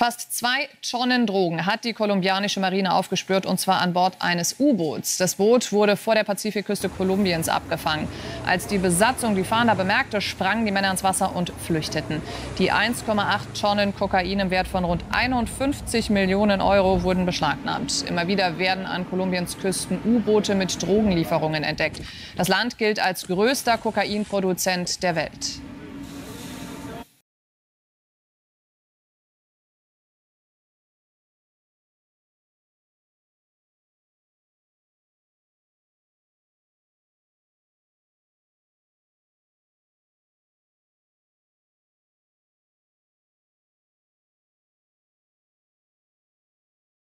Fast 2 Tonnen Drogen hat die kolumbianische Marine aufgespürt, und zwar an Bord eines U-Boots. Das Boot wurde vor der Pazifikküste Kolumbiens abgefangen. Als die Besatzung die Fahnder bemerkte, sprangen die Männer ins Wasser und flüchteten. Die 1,8 Tonnen Kokain im Wert von rund 51 Millionen Euro wurden beschlagnahmt. Immer wieder werden an Kolumbiens Küsten U-Boote mit Drogenlieferungen entdeckt. Das Land gilt als größter Kokainproduzent der Welt.